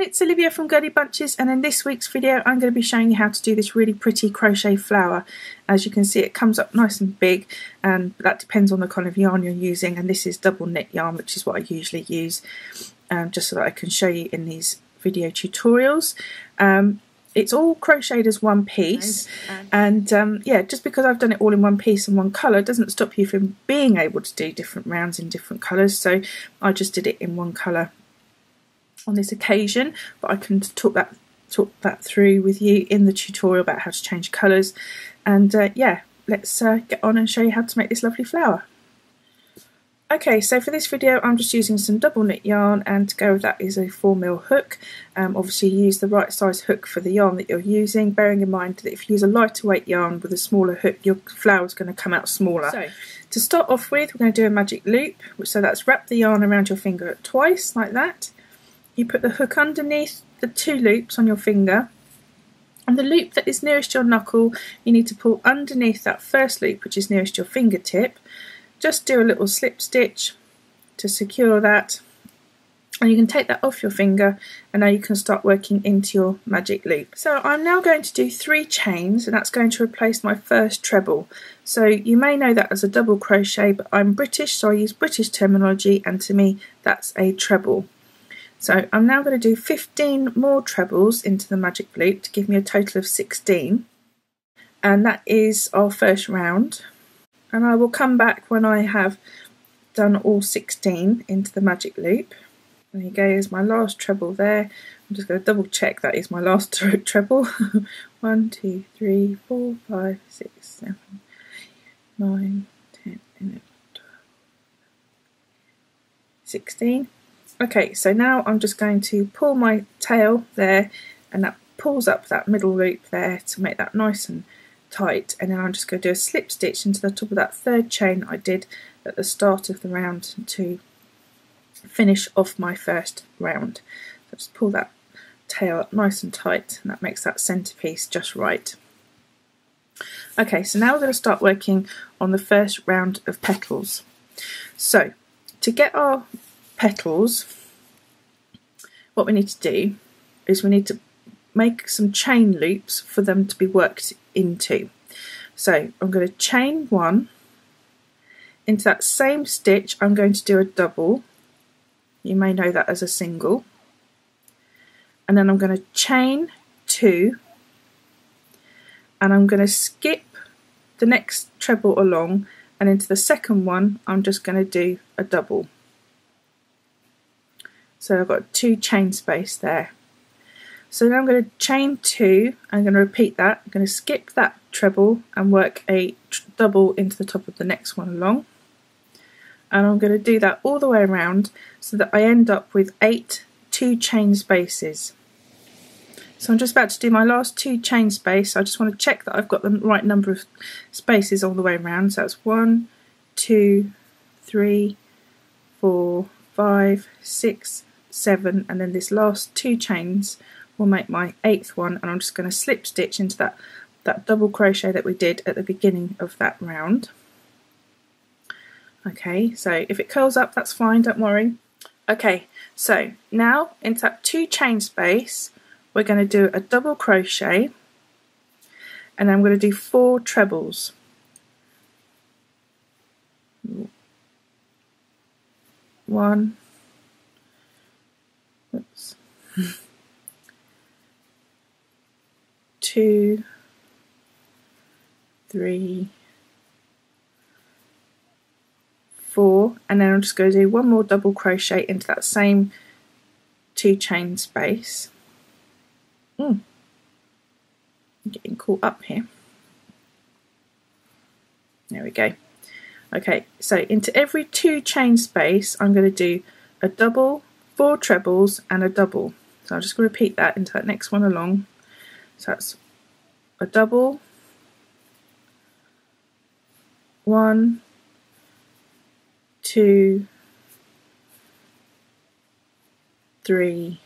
It's Olivia from Girlybunches, and in this week's video I'm going to be showing you how to do this really pretty crochet flower. As you can see, it comes up nice and big, and that depends on the kind of yarn you're using, and this is double knit yarn, which is what I usually use, just so that I can show you in these video tutorials. It's all crocheted as one piece, and yeah, just because I've done it all in one piece and one colour doesn't stop you from being able to do different rounds in different colours, so I just did it in one colour on this occasion, but I can talk that through with you in the tutorial about how to change colours. And yeah, let's get on and show you how to make this lovely flower. Okay, so for this video I'm just using some double knit yarn, and to go with that is a 4mm hook. Obviously use the right size hook for the yarn that you're using, bearing in mind that if you use a lighter weight yarn with a smaller hook, your flower is going to come out smaller. So to start off with, we're going to do a magic loop, so that's wrap the yarn around your finger twice like that. You put the hook underneath the two loops on your finger, and the loop that is nearest your knuckle you need to pull underneath that first loop which is nearest your fingertip. Just do a little slip stitch to secure that, and you can take that off your finger, and now you can start working into your magic loop. So I'm now going to do 3 chains, and that's going to replace my first treble. So you may know that as a double crochet, but I'm British, so I use British terminology, and to me that's a treble. So I'm now going to do 15 more trebles into the magic loop to give me a total of 16, and that is our first round, and I will come back when I have done all 16 into the magic loop. There you go, is my last treble there. I'm just going to double check that is my last treble. 1, 2, 3, 4, 5, 6, 7, 9, 10, 11, 12, 16. Okay, so now I'm just going to pull my tail there, and that pulls up that middle loop there to make that nice and tight, and then I'm just going to do a slip stitch into the top of that third chain I did at the start of the round to finish off my first round. So just pull that tail up nice and tight, and that makes that centrepiece just right. Okay, so now we're going to start working on the first round of petals. So to get our petals, what we need to do is we need to make some chain loops for them to be worked into. So I'm going to chain one, into that same stitch I'm going to do a double, you may know that as a single, and then I'm going to chain two, and I'm going to skip the next treble along, and into the second one I'm just going to do a double. So I've got 2 chain space there. So now I'm going to chain 2, I'm going to repeat that, I'm going to skip that treble and work a double into the top of the next one along. And I'm going to do that all the way around so that I end up with 8 2 chain spaces. So I'm just about to do my last 2 chain space, I just want to check that I've got the right number of spaces all the way around. So that's 1, 2, 3, 4, 5, 6, 7, and then this last 2 chains will make my 8th one, and I'm just going to slip stitch into that double crochet that we did at the beginning of that round. Okay, so if it curls up that's fine, don't worry. Okay, so now into that 2 chain space we're going to do a double crochet, and I'm going to do 4 trebles. One, oops, 2, 3, 4, and then I'm just going to do one more double crochet into that same 2 chain space. I'm getting caught up here. There we go. Okay, so into every 2 chain space I'm going to do a double, 4 trebles and a double. So I'm just going to repeat that into that next one along. So that's a double, 1, 2, 3,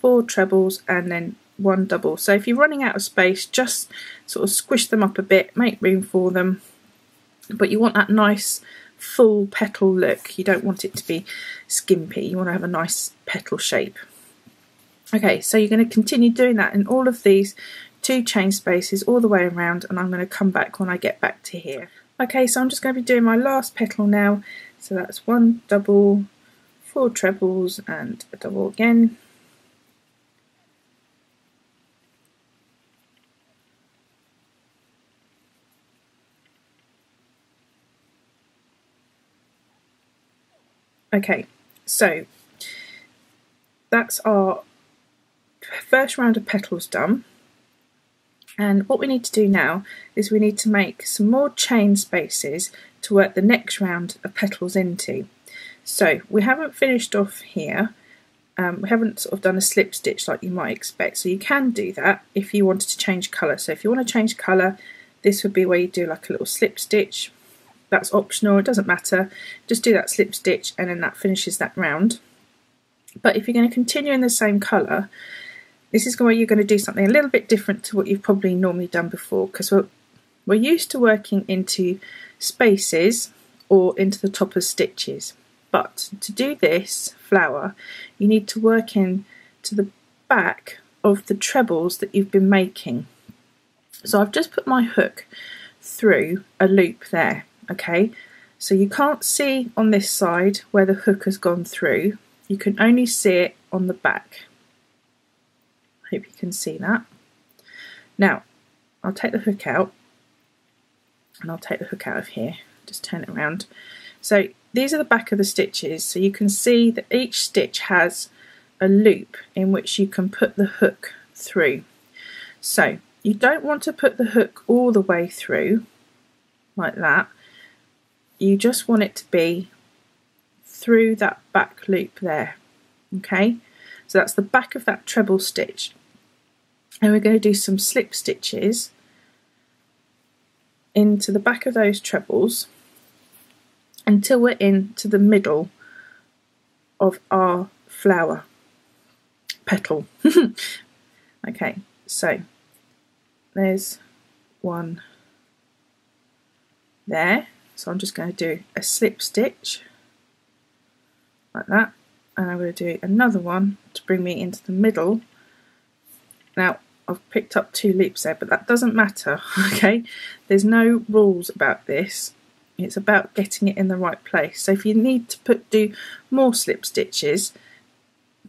4 trebles, and then one double. So if you're running out of space, just sort of squish them up a bit, make room for them, but you want that nice full petal look. You don't want it to be skimpy, you want to have a nice petal shape. Okay, so you're going to continue doing that in all of these two chain spaces all the way around, and I'm going to come back when I get back to here. Okay, so I'm just going to be doing my last petal now. So that's one double, four trebles and a double again. Okay, so that's our first round of petals done, and what we need to do now is we need to make some more chain spaces to work the next round of petals into. So we haven't finished off here, we haven't sort of done a slip stitch like you might expect, so you can do that if you wanted to change colour. So if you want to change colour, this would be where you do like a little slip stitch. That's optional, it doesn't matter, just do that slip stitch and then that finishes that round. But if you're going to continue in the same colour, this is where you're going to do something a little bit different to what you've probably normally done before, because we're used to working into spaces or into the top of stitches. But to do this flower, you need to work in to the back of the trebles that you've been making. So I've just put my hook through a loop there. Okay, so you can't see on this side where the hook has gone through, you can only see it on the back. I hope you can see that. Now I'll take the hook out, and I'll take the hook out of here, just turn it around. So these are the back of the stitches, so you can see that each stitch has a loop in which you can put the hook through. So you don't want to put the hook all the way through like that. You just want it to be through that back loop there. Okay, so that's the back of that treble stitch, and we're going to do some slip stitches into the back of those trebles until we're into the middle of our flower petal. Okay, so there's one there. So I'm just going to do a slip stitch like that, and I'm going to do another one to bring me into the middle. Now I've picked up two loops there, but that doesn't matter, okay? There's no rules about this, it's about getting it in the right place. So if you need to do more slip stitches,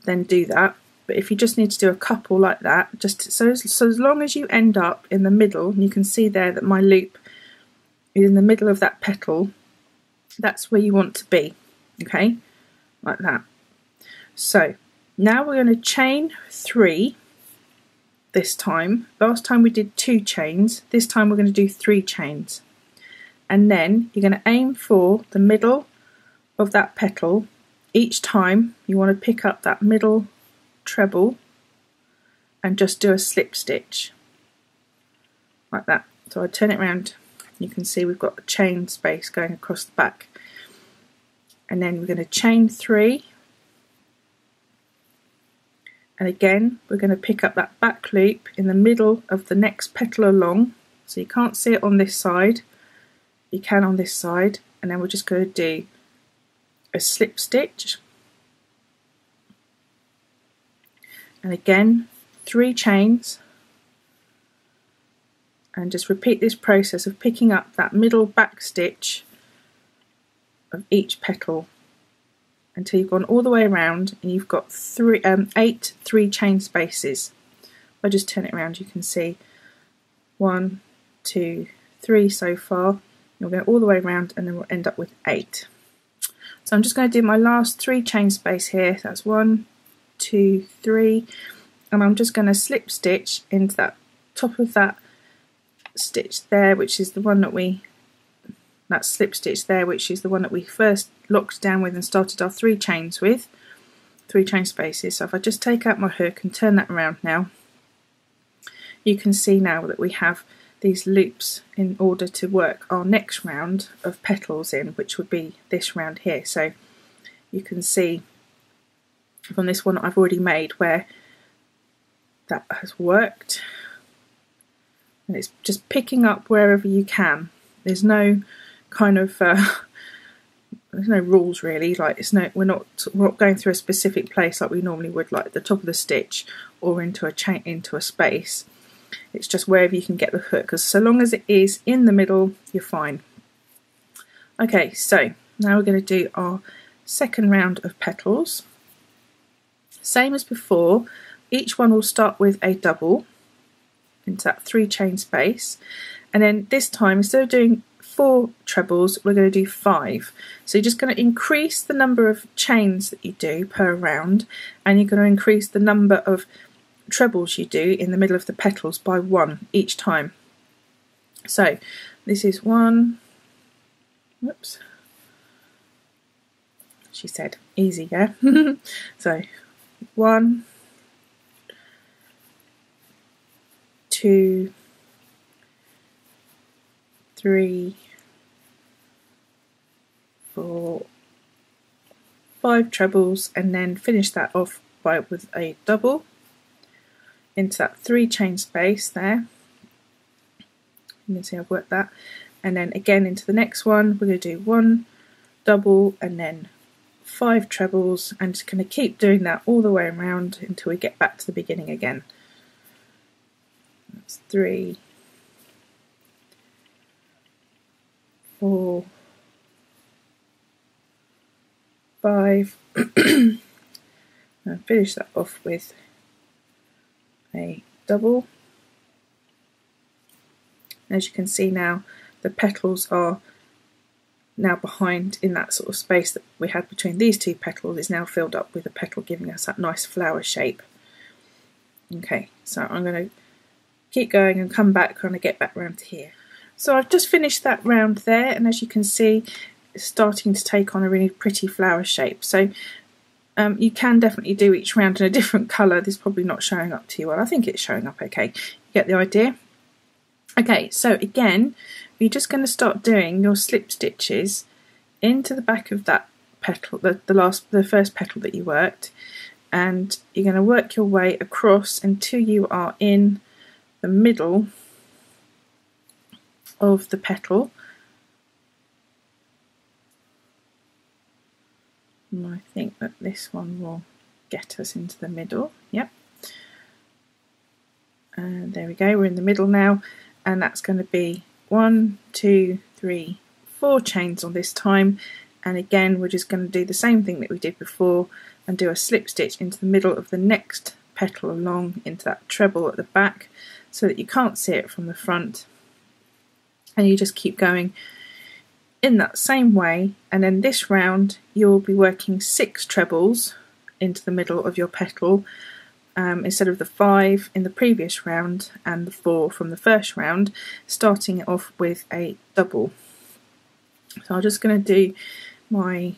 then do that. But if you just need to do a couple like that, just so as long as you end up in the middle, and you can see there that my loop in the middle of that petal, that's where you want to be, okay, like that. So now we're going to chain three this time. Last time we did two chains, this time we're going to do three chains, and then you're going to aim for the middle of that petal. Each time you want to pick up that middle treble and just do a slip stitch like that. So I turn it around. You can see we've got a chain space going across the back, and then we're going to chain three, and again we're going to pick up that back loop in the middle of the next petal along. So you can't see it on this side, you can on this side, and then we're just going to do a slip stitch, and again three chains. And just repeat this process of picking up that middle back stitch of each petal until you've gone all the way around and you've got eight 3 chain spaces. If I just turn it around, you can see 1, 2, 3 so far. You'll go all the way around and then we'll end up with 8. So I'm just going to do my last 3 chain space here. That's 1, 2, 3, and I'm just going to slip stitch into that top of that stitch there, which is the one that we first locked down with and started our 3 chains with, 3 chain spaces. So if I just take out my hook and turn that around now, you can see now that we have these loops in order to work our next round of petals in, which would be this round here. So you can see from this one I've already made where that has worked. And it's just picking up wherever you can. There's no kind of there's no rules really. Like we're not going through a specific place like we normally would, like the top of the stitch or into a chain, into a space. It's just wherever you can get the hook, because so long as it is in the middle, you're fine. Okay, so now we're going to do our second round of petals. Same as before, each one will start with a double into that 3 chain space, and then this time, instead of doing 4 trebles, we're going to do 5. So you're just going to increase the number of chains that you do per round, and you're going to increase the number of trebles you do in the middle of the petals by 1 each time. So this is 1, whoops, she said easy, yeah. So 1, 2, 3, 4, 5 trebles, and then finish that off by with a double into that 3 chain space there. You can see I've worked that, and then again into the next one we're going to do 1 double and then 5 trebles, and just going to keep doing that all the way around until we get back to the beginning again. That's 3, 4, 5 and finish that off with a double. As you can see now, the petals are now behind in that sort of space that we had between these 2 petals is now filled up with a petal, giving us that nice flower shape. Okay, so I'm going to keep going and come back when I get back round to here. So I've just finished that round there, and as you can see, it's starting to take on a really pretty flower shape. So you can definitely do each round in a different colour. This is probably not showing up to you well. I think it's showing up okay. You get the idea. Okay, so again, you're just going to start doing your slip stitches into the back of that petal, the first petal that you worked, and you're going to work your way across until you are in the middle of the petal. And I think that this one will get us into the middle. Yep. And there we go, we're in the middle now, and that's going to be 1, 2, 3, 4 chains on this time, and again we're just going to do the same thing that we did before and do a slip stitch into the middle of the next petal along into that treble at the back, so that you can't see it from the front, and you just keep going in that same way. And then this round you'll be working 6 trebles into the middle of your petal, instead of the 5 in the previous round and the 4 from the first round, starting it off with a double. So I'm just going to do my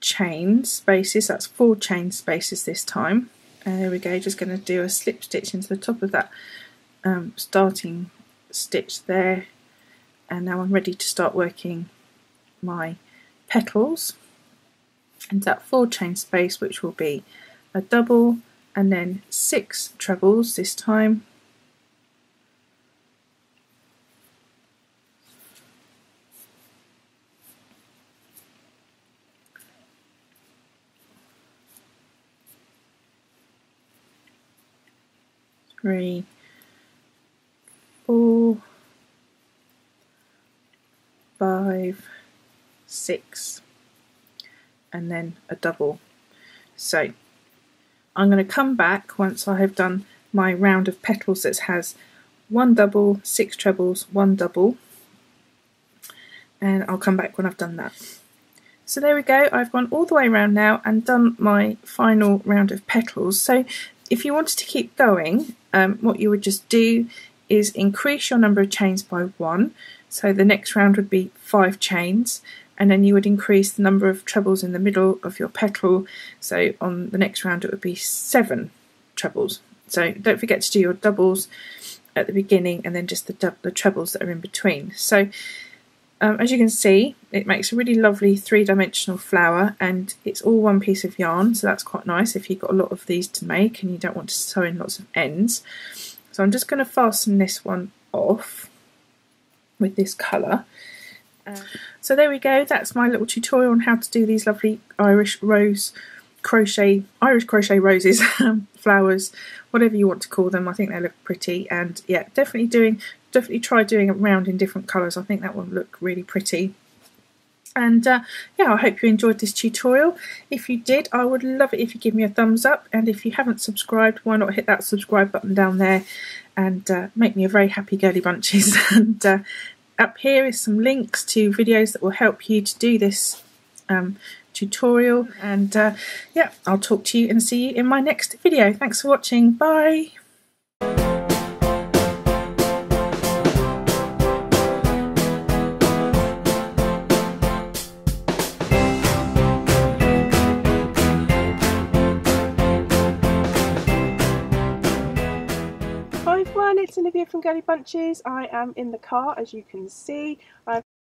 chain spaces. That's 4 chain spaces this time, and there we go, just going to do a slip stitch into the top of that starting stitch there, and now I'm ready to start working my petals into that 4 chain space, which will be a double and then 6 trebles this time. Three, 4, 5, 6, and then a double. So I'm going to come back once I have done my round of petals that has 1 double, 6 trebles, 1 double, and I'll come back when I've done that. So there we go, I've gone all the way around now and done my final round of petals. So if you wanted to keep going, what you would just do is increase your number of chains by 1, so the next round would be 5 chains, and then you would increase the number of trebles in the middle of your petal, so on the next round it would be 7 trebles. So don't forget to do your doubles at the beginning and then just the trebles that are in between. So as you can see, it makes a really lovely three-dimensional flower, and it's all one piece of yarn, so that's quite nice if you've got a lot of these to make and you don't want to sew in lots of ends. So I'm just going to fasten this one off with this colour. So there we go, that's my little tutorial on how to do these lovely Irish crochet roses, flowers, whatever you want to call them. I think they look pretty, and yeah, definitely try doing it round in different colours. I think that will look really pretty. And yeah, I hope you enjoyed this tutorial. If you did, I would love it if you give me a thumbs up, and if you haven't subscribed, why not hit that subscribe button down there and make me a very happy girly bunches. And up here is some links to videos that will help you to do this tutorial, and yeah, I'll talk to you and see you in my next video. Thanks for watching, bye! Hi everyone, it's Olivia from Girlybunches. I am in the car, as you can see. I've